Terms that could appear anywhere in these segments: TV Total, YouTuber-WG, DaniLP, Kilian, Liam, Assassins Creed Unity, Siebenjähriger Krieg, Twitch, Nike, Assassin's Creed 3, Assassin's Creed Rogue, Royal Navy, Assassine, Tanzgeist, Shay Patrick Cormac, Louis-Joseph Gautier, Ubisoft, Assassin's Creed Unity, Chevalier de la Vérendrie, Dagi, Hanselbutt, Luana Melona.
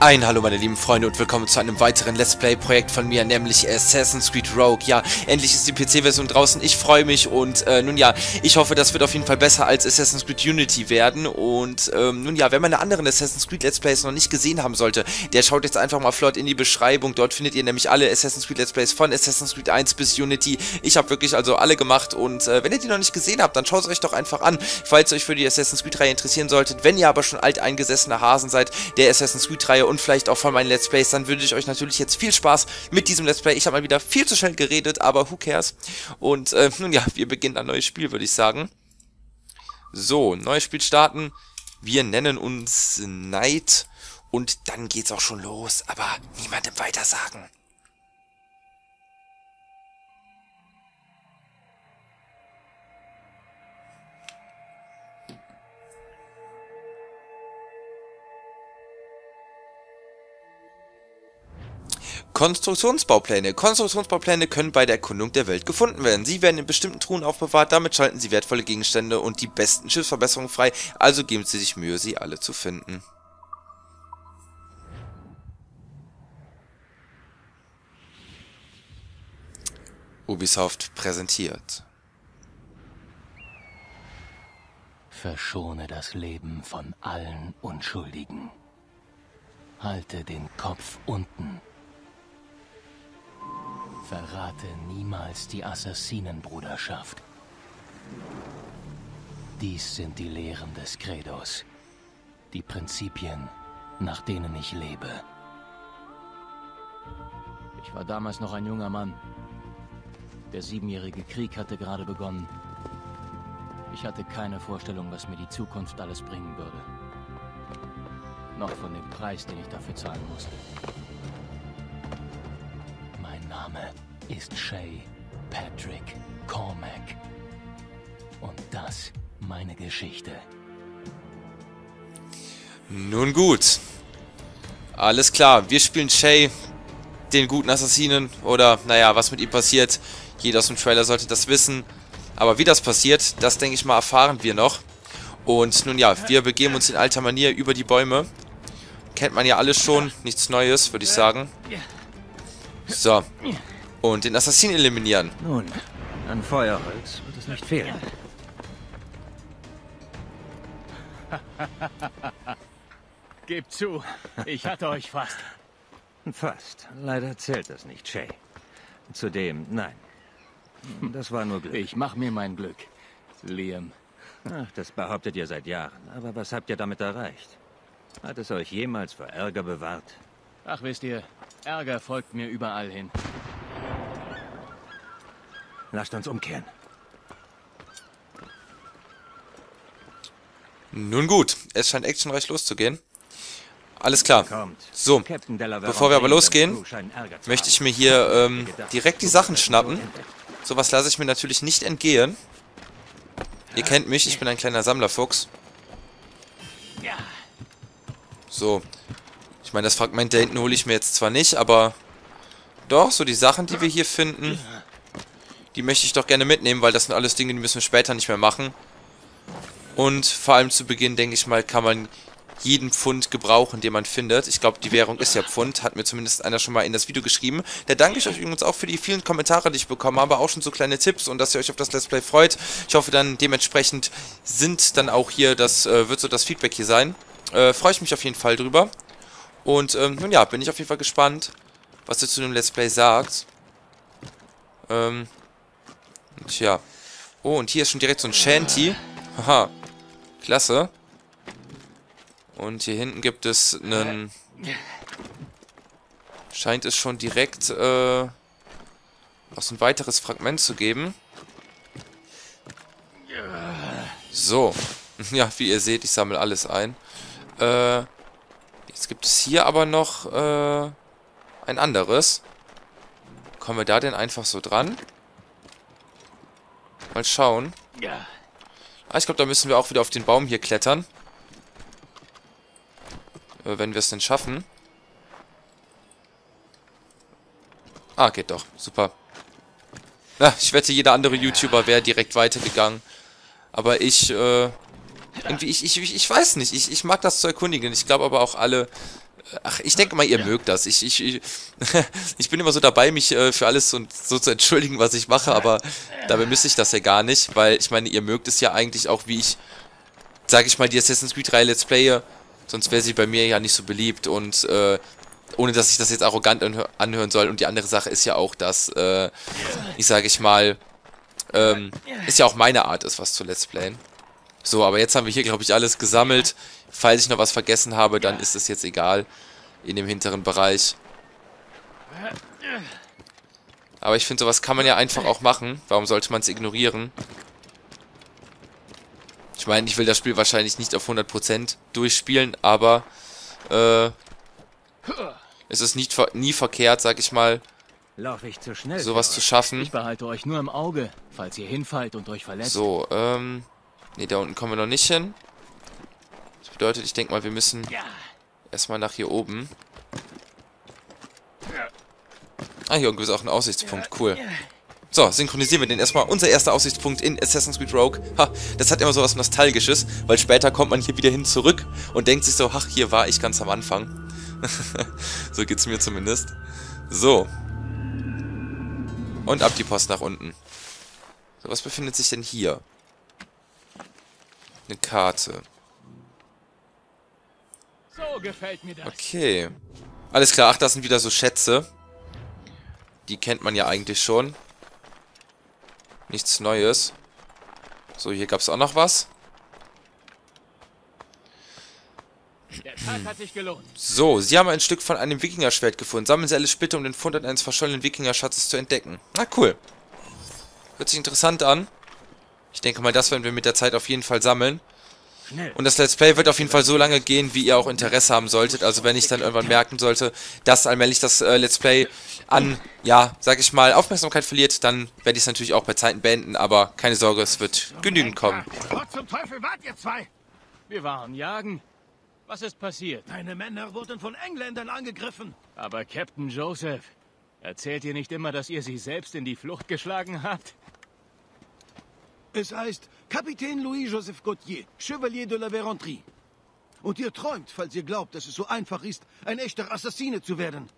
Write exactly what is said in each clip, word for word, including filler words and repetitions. Ein Hallo meine lieben Freunde und willkommen zu einem weiteren Let's Play Projekt von mir, nämlich Assassin's Creed Rogue. Ja, endlich ist die P C-Version draußen, ich freue mich und äh, nun ja, ich hoffe, das wird auf jeden Fall besser als Assassin's Creed Unity werden. Und ähm, nun ja, wenn man meine anderen Assassin's Creed Let's Plays noch nicht gesehen haben sollte, der schaut jetzt einfach mal flott in die Beschreibung. Dort findet ihr nämlich alle Assassin's Creed Let's Plays von Assassin's Creed eins bis Unity. Ich habe wirklich also alle gemacht und äh, wenn ihr die noch nicht gesehen habt, dann schaut es euch doch einfach an, falls ihr euch für die Assassin's Creed Reihe interessieren solltet. Wenn ihr aber schon alteingesessene Hasen seid, der Assassin's Creed Reihe und vielleicht auch von meinen Let's Plays, dann wünsche ich euch natürlich jetzt viel Spaß mit diesem Let's Play. Ich habe mal wieder viel zu schnell geredet, aber who cares? Und äh, nun ja, wir beginnen ein neues Spiel, würde ich sagen. So, neues Spiel starten. Wir nennen uns Night und dann geht's auch schon los, aber niemandem weitersagen. Konstruktionsbaupläne. Konstruktionsbaupläne können bei der Erkundung der Welt gefunden werden. Sie werden in bestimmten Truhen aufbewahrt, damit schalten sie wertvolle Gegenstände und die besten Schiffsverbesserungen frei, also geben sie sich Mühe, sie alle zu finden. Ubisoft präsentiert. Verschone das Leben von allen Unschuldigen. Halte den Kopf unten. Verrate niemals die Assassinenbruderschaft. Dies sind die Lehren des Credos, die Prinzipien, nach denen ich lebe. Ich war damals noch ein junger Mann. Der Siebenjährige Krieg hatte gerade begonnen. Ich hatte keine Vorstellung, was mir die Zukunft alles bringen würde. Noch von dem Preis, den ich dafür zahlen musste. Mein Name ist Shay Patrick Cormac. Und das meine Geschichte. Nun gut. Alles klar, wir spielen Shay, den guten Assassinen. Oder, naja, was mit ihm passiert. Jeder aus dem Trailer sollte das wissen. Aber wie das passiert, das denke ich mal, erfahren wir noch. Und nun ja, wir begeben uns in alter Manier über die Bäume. Kennt man ja alles schon. Nichts Neues, würde ich sagen. So. Und den Assassinen eliminieren. Nun, an Feuerholz wird es nicht fehlen. Gebt zu, ich hatte euch fast. Fast. Leider zählt das nicht, Shay. Zudem, nein. Das war nur Glück. Ich mach mir mein Glück, Liam. Ach, das behauptet ihr seit Jahren. Aber was habt ihr damit erreicht? Hat es euch jemals vor Ärger bewahrt? Ach, wisst ihr, Ärger folgt mir überall hin. Lasst uns umkehren. Nun gut, es scheint actionreich loszugehen. Alles klar. So, bevor wir aber losgehen, möchte ich mir hier ähm, direkt die Sachen schnappen. Sowas lasse ich mir natürlich nicht entgehen. Ihr kennt mich, ich bin ein kleiner Sammlerfuchs. So. Ich meine, das Fragment da hinten hole ich mir jetzt zwar nicht, aber doch, so die Sachen, die wir hier finden, die möchte ich doch gerne mitnehmen, weil das sind alles Dinge, die müssen wir später nicht mehr machen. Und vor allem zu Beginn, denke ich mal, kann man jeden Pfund gebrauchen, den man findet. Ich glaube, die Währung ist ja Pfund, hat mir zumindest einer schon mal in das Video geschrieben. Da danke ich euch übrigens auch für die vielen Kommentare, die ich bekommen habe, auch schon so kleine Tipps und dass ihr euch auf das Let's Play freut. Ich hoffe dann, dementsprechend sind dann auch hier, das äh, wird so das Feedback hier sein. Äh, freue ich mich auf jeden Fall drüber. Und, ähm, nun ja, bin ich auf jeden Fall gespannt, was ihr zu dem Let's Play sagt. Ähm, tja. Oh, und hier ist schon direkt so ein Shanty. Haha, klasse. Und hier hinten gibt es einen... Scheint es schon direkt, äh, noch so ein weiteres Fragment zu geben. So. Ja, wie ihr seht, ich sammle alles ein. Äh... Jetzt gibt es hier aber noch äh, ein anderes. Kommen wir da denn einfach so dran? Mal schauen. Ah, ich glaube, da müssen wir auch wieder auf den Baum hier klettern. Äh, wenn wir es denn schaffen. Ah, geht doch. Super. Na, ich wette, jeder andere YouTuber wäre direkt weitergegangen. Aber ich... Äh, Irgendwie, ich, ich, ich weiß nicht. Ich, ich mag das zu erkundigen. Ich glaube aber auch alle Ach, ich denke mal, ihr ja. mögt das. Ich, ich, ich, ich bin immer so dabei, mich äh, für alles so, so zu entschuldigen, was ich mache, aber dabei müsste ich das ja gar nicht, weil ich meine, ihr mögt es ja eigentlich auch, wie ich, sage ich mal, die Assassin's Creed drei Let's Player, sonst wäre sie bei mir ja nicht so beliebt und äh, ohne, dass ich das jetzt arrogant anhö- anhören soll. Und die andere Sache ist ja auch, dass, äh, ich sage ich mal, ähm, ist ja auch meine Art ist, was zu Let's Playen. So, aber jetzt haben wir hier, glaube ich, alles gesammelt. Falls ich noch was vergessen habe, dann ist es jetzt egal. In dem hinteren Bereich. Aber ich finde, sowas kann man ja einfach auch machen. Warum sollte man es ignorieren? Ich meine, ich will das Spiel wahrscheinlich nicht auf hundert Prozent durchspielen, aber äh, es ist nicht, nie verkehrt, sag ich mal, sowas zu schaffen. Ich behalte euch nur im Auge, falls ihr hinfallt und euch verletzt. So, ähm... Ne, da unten kommen wir noch nicht hin. Das bedeutet, ich denke mal, wir müssen erstmal nach hier oben. Ah, hier irgendwo ist auch ein Aussichtspunkt. Cool. So, synchronisieren wir den erstmal. Unser erster Aussichtspunkt in Assassin's Creed Rogue. Ha, das hat immer so was Nostalgisches, weil später kommt man hier wieder hin zurück und denkt sich so, ach, hier war ich ganz am Anfang. So geht's mir zumindest. So. Und ab die Post nach unten. So, was befindet sich denn hier? Eine Karte. So gefällt mir das. Okay. Alles klar, ach, das sind wieder so Schätze. Die kennt man ja eigentlich schon. Nichts Neues. So, hier gab es auch noch was. Der Tag hat sich gelohnt. So, Sie haben ein Stück von einem Wikingerschwert gefunden. Sammeln Sie alles bitte, um den Fund eines verschollenen Wikingerschatzes zu entdecken. Na, cool. Hört sich interessant an. Ich denke mal, das werden wir mit der Zeit auf jeden Fall sammeln. Und das Let's Play wird auf jeden Fall so lange gehen, wie ihr auch Interesse haben solltet. Also wenn ich dann irgendwann merken sollte, dass allmählich das äh, Let's Play an, ja, sag ich mal, Aufmerksamkeit verliert, dann werde ich es natürlich auch bei Zeiten beenden. Aber keine Sorge, es wird genügend kommen. Was zum Teufel wart ihr zwei? Wir waren jagen. Was ist passiert? Meine Männer wurden von Engländern angegriffen. Aber Captain Joseph, erzählt ihr nicht immer, dass ihr sie selbst in die Flucht geschlagen habt? Es heißt Kapitän Louis-Joseph Gautier, Chevalier de la Vérendrie. Und ihr träumt, falls ihr glaubt, dass es so einfach ist, ein echter Assassine zu werden.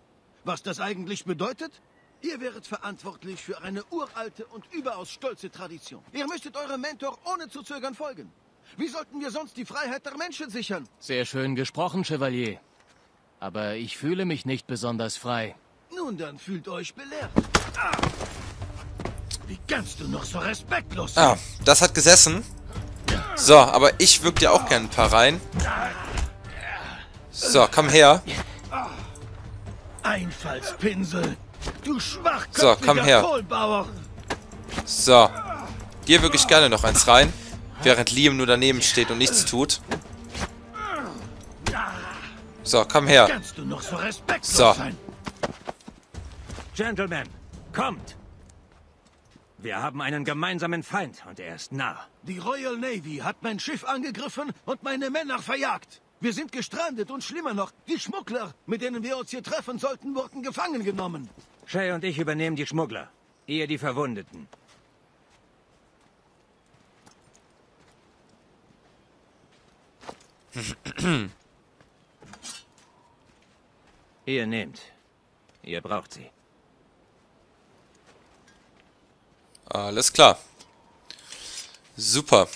Was das eigentlich bedeutet? Ihr wäret verantwortlich für eine uralte und überaus stolze Tradition. Ihr müsstet eurem Mentor ohne zu zögern folgen. Wie sollten wir sonst die Freiheit der Menschen sichern? Sehr schön gesprochen, Chevalier. Aber ich fühle mich nicht besonders frei. Nun, dann fühlt euch belehrt. Ah! Wie kannst du noch so respektlos sein? Ah, das hat gesessen. So, aber ich würg dir auch gerne ein paar rein. So, komm her. Einfallspinsel. Du schwachköpfiger So, komm her. Kohlbauer. So. Dir würg ich gerne noch eins rein. Während Liam nur daneben steht und nichts tut. So, komm her. Wie kannst du noch so respektlos so. sein? Gentlemen, kommt. Wir haben einen gemeinsamen Feind und er ist nah. Die Royal Navy hat mein Schiff angegriffen und meine Männer verjagt. Wir sind gestrandet und schlimmer noch, die Schmuggler, mit denen wir uns hier treffen sollten, wurden gefangen genommen. Shay und ich übernehmen die Schmuggler, ihr die Verwundeten. Ihr nehmt. Ihr braucht sie. Alles klar. Super.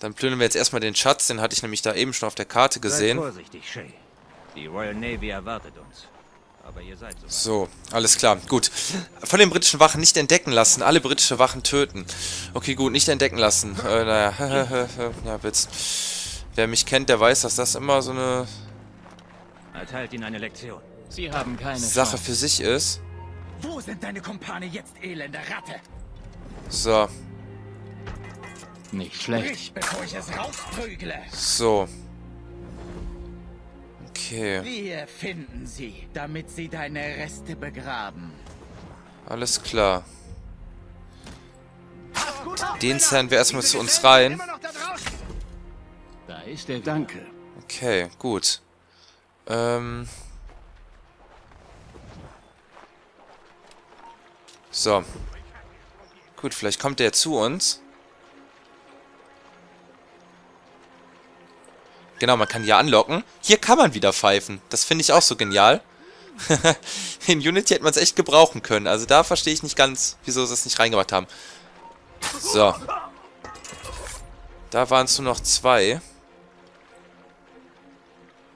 Dann plündern wir jetzt erstmal den Schatz. Den hatte ich nämlich da eben schon auf der Karte gesehen. Seid vorsichtig, Shay. Die Royal Navy erwartet uns. Aber ihr seid so, alles klar. Gut. Von den britischen Wachen nicht entdecken lassen. Alle britische Wachen töten. Okay, gut. Nicht entdecken lassen. Äh, naja. Ja, Witz. Wer mich kennt, der weiß, dass das immer so eine... Erteilt Ihnen eine Lektion. Sie haben keine Sache für sich ist. Wo sind deine Kumpane jetzt, elende Ratte? So. Nicht schlecht. Bevor ich es rausprügle. So. Okay. Wir finden sie, damit sie deine Reste begraben. Alles klar. Den zerren wir erstmal zu uns rein. Da ist der Danke. Okay, gut. Ähm... So. Gut, vielleicht kommt der zu uns. Genau, man kann hier anlocken. Hier kann man wieder pfeifen. Das finde ich auch so genial. In Unity hätte man es echt gebrauchen können. Also da verstehe ich nicht ganz, wieso sie es nicht reingemacht haben. So. Da waren es nur noch zwei.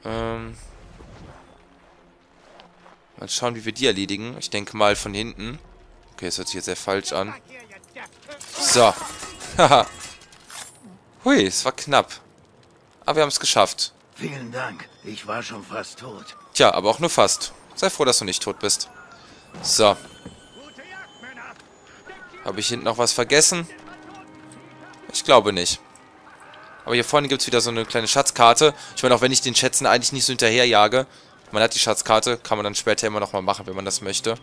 Ähm. Mal schauen, wie wir die erledigen. Ich denke mal von hinten. Okay, das hört sich jetzt sehr falsch an. So. Haha. Hui, es war knapp. Aber wir haben es geschafft. Vielen Dank. Ich war schon fast tot. Tja, aber auch nur fast. Sei froh, dass du nicht tot bist. So. Habe ich hinten noch was vergessen? Ich glaube nicht. Aber hier vorne gibt es wieder so eine kleine Schatzkarte. Ich meine, auch wenn ich den Schätzen eigentlich nicht so hinterherjage. Man hat die Schatzkarte, kann man dann später immer nochmal machen, wenn man das möchte.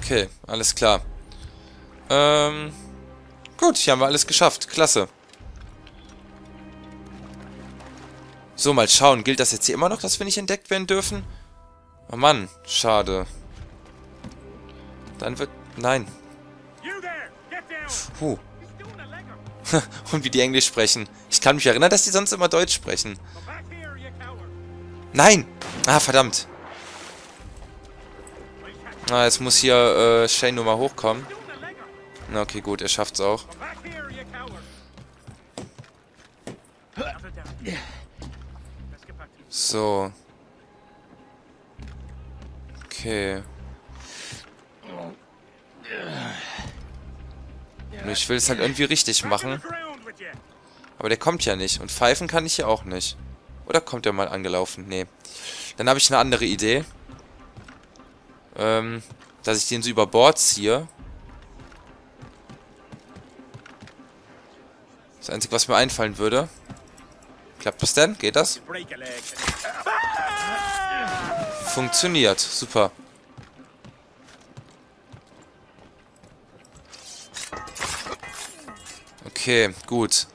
Okay, alles klar. Ähm, gut, hier haben wir alles geschafft. Klasse. So, mal schauen. Gilt das jetzt hier immer noch, dass wir nicht entdeckt werden dürfen? Oh Mann, schade. Dann wird... Nein. Puh. Und wie die Englisch sprechen. Ich kann mich erinnern, dass die sonst immer Deutsch sprechen. Nein! Ah, verdammt. Ah, jetzt muss hier äh, Shane nur mal hochkommen. Na, okay, gut, er schafft's auch. So. Okay. Ich will es halt irgendwie richtig machen. Aber der kommt ja nicht. Und pfeifen kann ich hier auch nicht. Oder kommt der mal angelaufen? Nee. Dann habe ich eine andere Idee. Ähm, dass ich den so über Bord ziehe. Das Einzige, was mir einfallen würde. Klappt das denn? Geht das? Funktioniert. Super. Okay, gut.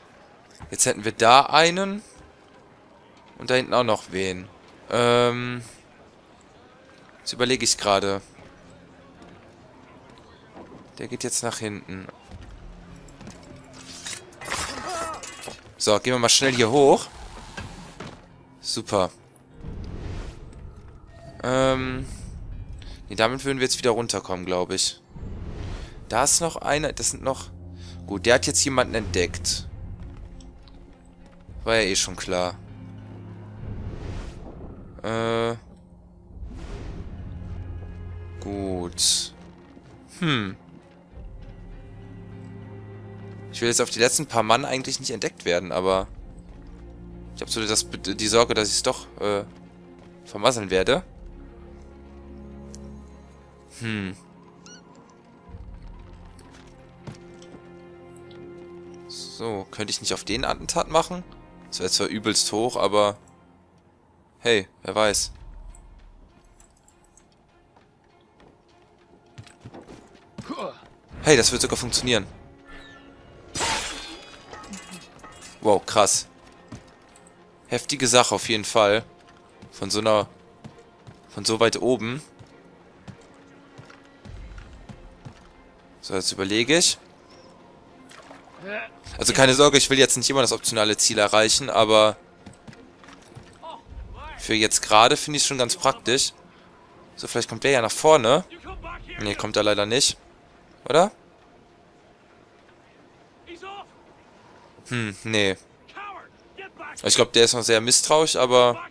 Jetzt hätten wir da einen. Und da hinten auch noch wen. Ähm. Jetzt überlege ich gerade. Der geht jetzt nach hinten. So, gehen wir mal schnell hier hoch. Super. Ähm. Nee, damit würden wir jetzt wieder runterkommen, glaube ich. Da ist noch einer. Das sind noch... Gut, der hat jetzt jemanden entdeckt. War ja eh schon klar. Äh. Gut. Hm. Ich will jetzt auf die letzten paar Mann eigentlich nicht entdeckt werden, aber... Ich habe so das, die Sorge, dass ich es doch, äh, vermasseln werde. Hm. So, könnte ich nicht auf den Attentat machen? Das wäre zwar übelst hoch, aber... Hey, wer weiß. Hey, das wird sogar funktionieren. Wow, krass. Heftige Sache auf jeden Fall. Von so einer... Von so weit oben. So, jetzt überlege ich. Also keine Sorge, ich will jetzt nicht immer das optionale Ziel erreichen, aber für jetzt gerade finde ich es schon ganz praktisch. So, vielleicht kommt der ja nach vorne. Ne, kommt er leider nicht. Oder? Hm, nee. Ich glaube, der ist noch sehr misstrauisch, aber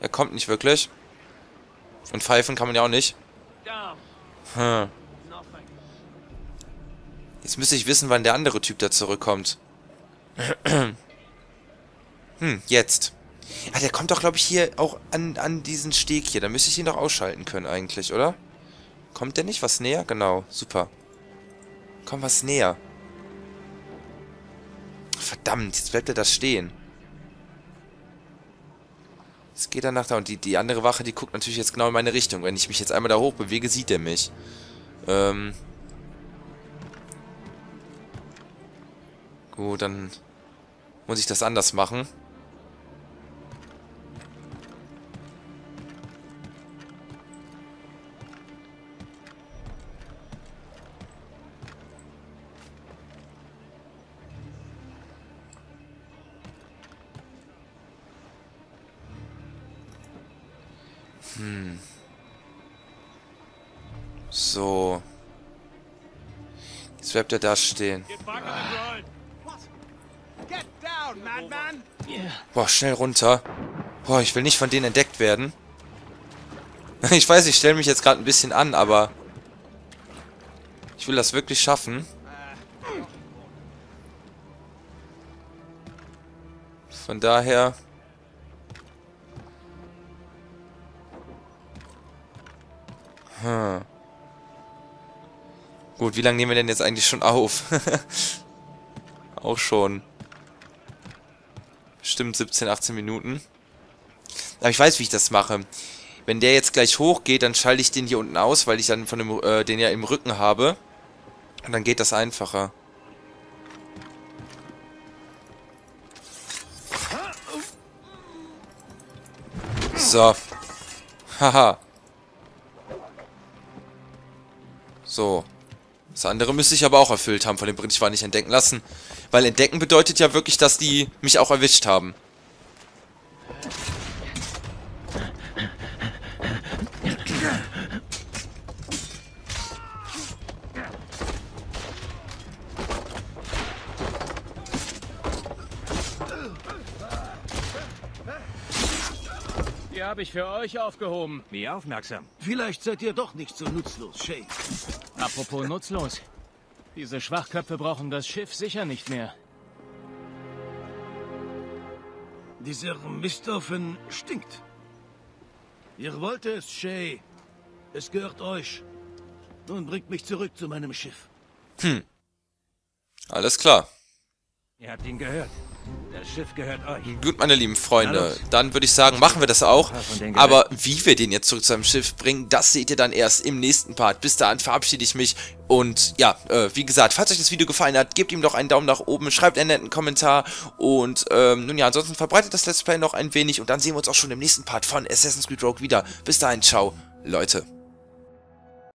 er kommt nicht wirklich. Und pfeifen kann man ja auch nicht. Hm. Jetzt müsste ich wissen, wann der andere Typ da zurückkommt. Hm, jetzt. Ah, der kommt doch, glaube ich, hier auch an, an diesen Steg hier. Da müsste ich ihn doch ausschalten können eigentlich, oder? Kommt der nicht was näher? Genau, super. Komm, was näher. Verdammt, jetzt bleibt er da stehen. Jetzt geht er nach da. Und die, die andere Wache, die guckt natürlich jetzt genau in meine Richtung. Wenn ich mich jetzt einmal da hoch bewege, sieht er mich. Ähm... Gut, dann muss ich das anders machen. Hm. So. Jetzt bleibt er da stehen. Boah, schnell runter. Boah, ich will nicht von denen entdeckt werden. Ich weiß, ich stelle mich jetzt gerade ein bisschen an, aber... ich will das wirklich schaffen. Von daher... Hm. Gut, wie lange nehmen wir denn jetzt eigentlich schon auf? Auch schon. Bestimmt siebzehn, achtzehn Minuten. Aber ich weiß, wie ich das mache. Wenn der jetzt gleich hochgeht, dann schalte ich den hier unten aus, weil ich dann von dem, äh, den ja im Rücken habe. Und dann geht das einfacher. So. Haha. So. Das andere müsste ich aber auch erfüllt haben. Von dem Bericht war nicht entdecken lassen. Weil entdecken bedeutet ja wirklich, dass die mich auch erwischt haben. Die habe ich für euch aufgehoben. Wie aufmerksam. Vielleicht seid ihr doch nicht so nutzlos, Shay. Apropos nutzlos. Diese Schwachköpfe brauchen das Schiff sicher nicht mehr. Dieser Mistoffen stinkt. Ihr wollt es, Shay. Es gehört euch. Nun bringt mich zurück zu meinem Schiff. Hm. Alles klar. Ihr habt ihn gehört. Das Schiff gehört euch. Gut, meine lieben Freunde. Dann würde ich sagen, machen wir das auch. Aber wie wir den jetzt zurück zu seinem Schiff bringen, das seht ihr dann erst im nächsten Part. Bis dahin verabschiede ich mich. Und ja, äh, wie gesagt, falls euch das Video gefallen hat, gebt ihm doch einen Daumen nach oben, schreibt einen netten Kommentar. Und ähm, nun ja, ansonsten verbreitet das Let's Play noch ein wenig. Und dann sehen wir uns auch schon im nächsten Part von Assassin's Creed Rogue wieder. Bis dahin, ciao, Leute.